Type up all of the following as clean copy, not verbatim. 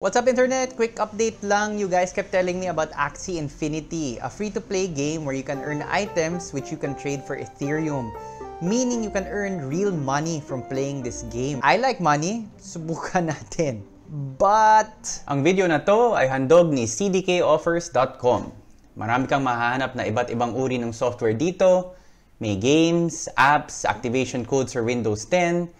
What's up, Internet? Quick update lang. You guys kept telling me about Axie Infinity, a free-to-play game where you can earn items which you can trade for Ethereum. Meaning you can earn real money from playing this game. I like money. Subukan natin. But ang video na to ay handog ni cdkoffers.com. Marami kang mahahanap na iba't ibang uri ng software dito. May games, apps, activation codes for Windows 10.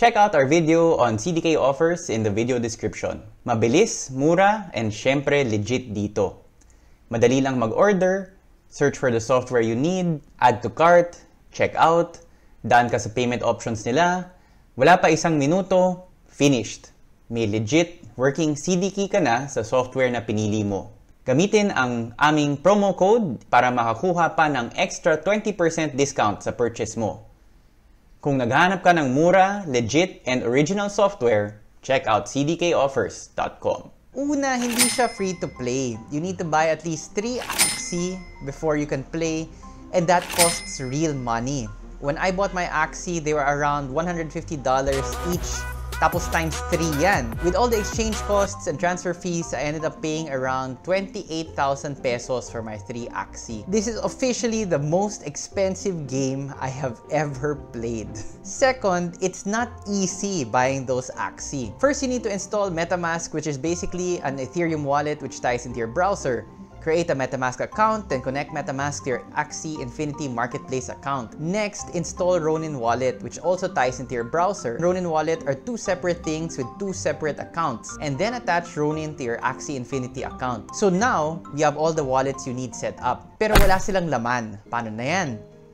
Check out our video on CDK offers in the video description. Mabilis, mura, and syempre legit dito. Madali lang mag-order, search for the software you need, add to cart, check out, daan ka sa payment options nila, wala pa isang minuto, finished. May legit working CDK ka na sa software na pinili mo. Gamitin ang aming promo code para makakuha pa ng extra 20% discount sa purchase mo. Kung naghahanap ka ng mura, legit, and original software, check out cdkoffers.com. Una, hindi siya free to play. You need to buy at least 3 Axie before you can play, and that costs real money. When I bought my Axie, they were around $150 each, tapos times 3 yan. With all the exchange costs and transfer fees, I ended up paying around 28,000 pesos for my 3 Axie. This is officially the most expensive game I have ever played. Second, it's not easy buying those Axie. First, you need to install MetaMask, which is basically an Ethereum wallet which ties into your browser. Create a MetaMask account and connect MetaMask to your Axie Infinity Marketplace account. Next, install Ronin Wallet, which also ties into your browser. Ronin Wallet are 2 separate things with 2 separate accounts. And then attach Ronin to your Axie Infinity account. So now, you have all the wallets you need set up. Pero wala silang laman. Paano na yan?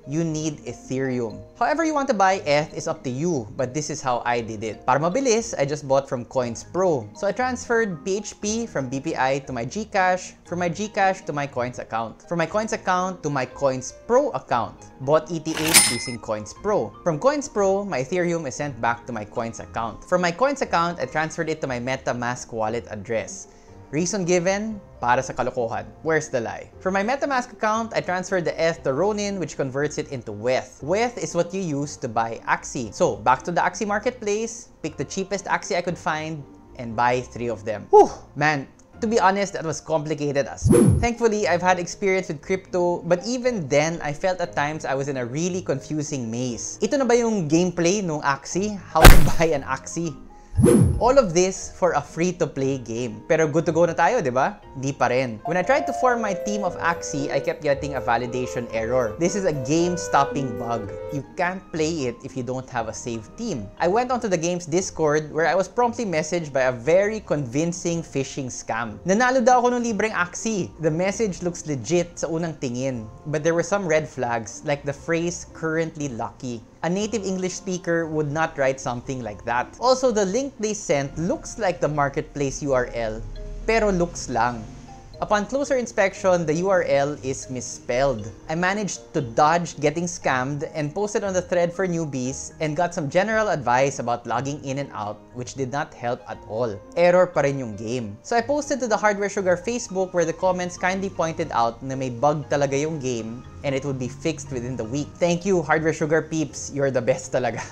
You need Ethereum. However you want to buy ETH is up to you, but this is how I did it. Para mabilis, I just bought from Coins Pro. So I transferred PHP from BPI to my Gcash, from my Gcash to my Coins account, from my Coins account to my Coins Pro account. Bought ETH using Coins Pro. From Coins Pro, my Ethereum is sent back to my Coins account. From my Coins account, I transferred it to my MetaMask wallet address. Reason given, para sa kalokohan. Where's the lie? For my MetaMask account, I transferred the ETH to Ronin, which converts it into WETH. WETH is what you use to buy Axie. So, back to the Axie marketplace, pick the cheapest Axie I could find, and buy 3 of them. Whew! Man, to be honest, that was complicated as well. Thankfully, I've had experience with crypto, but even then, I felt at times I was in a really confusing maze. Ito na ba yung gameplay ng Axie? How to buy an Axie? All of this for a free-to-play game. Pero good to go na tayo, di ba? Di pa rin. When I tried to form my team of Axie, I kept getting a validation error. This is a game-stopping bug. You can't play it if you don't have a saved team. I went onto the game's Discord where I was promptly messaged by a very convincing phishing scam. Nanalo daw ako ng libreng Axie. The message looks legit sa unang tingin. But there were some red flags, like the phrase, currently lucky. A native English speaker would not write something like that. Also, the link they sent looks like the marketplace URL, pero looks lang. Upon closer inspection, the URL is misspelled. I managed to dodge getting scammed and posted on the thread for newbies and got some general advice about logging in and out, which did not help at all. Error pa rin yung game. So I posted to the Hardware Sugar Facebook where the comments kindly pointed out na may bug talaga yung game and it would be fixed within the week. Thank you, Hardware Sugar peeps. You're the best talaga.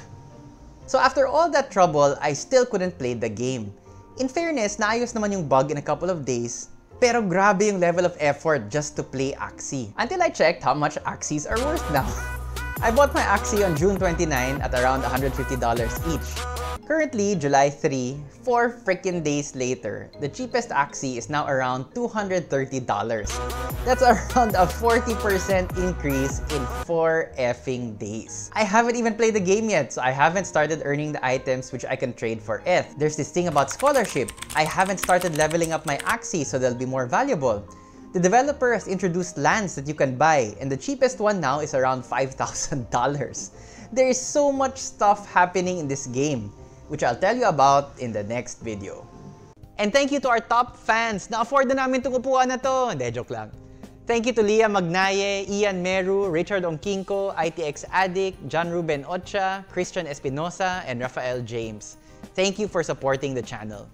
So after all that trouble, I still couldn't play the game. In fairness, naayos naman yung bug in a couple of days. Pero grabe yung level of effort just to play Axie. Until I checked how much Axies are worth now. I bought my Axie on June 29 at around $150 each. Currently, July 3, 4 freaking days later, the cheapest Axie is now around $230. That's around a 40% increase in 4 effing days. I haven't even played the game yet, so I haven't started earning the items which I can trade for ETH. There's this thing about scholarship. I haven't started leveling up my Axie so they'll be more valuable. The developer has introduced lands that you can buy, and the cheapest one now is around $5,000. There is so much stuff happening in this game, which I'll tell you about in the next video. And thank you to our top fans. Na-afford na namin itong upuan na to. Hindi, joke lang. Thank you to Leah Magnaye, Ian Meru, Richard Onkinko, ITX Addik, John Ruben Ocha, Christian Espinosa, and Rafael James. Thank you for supporting the channel.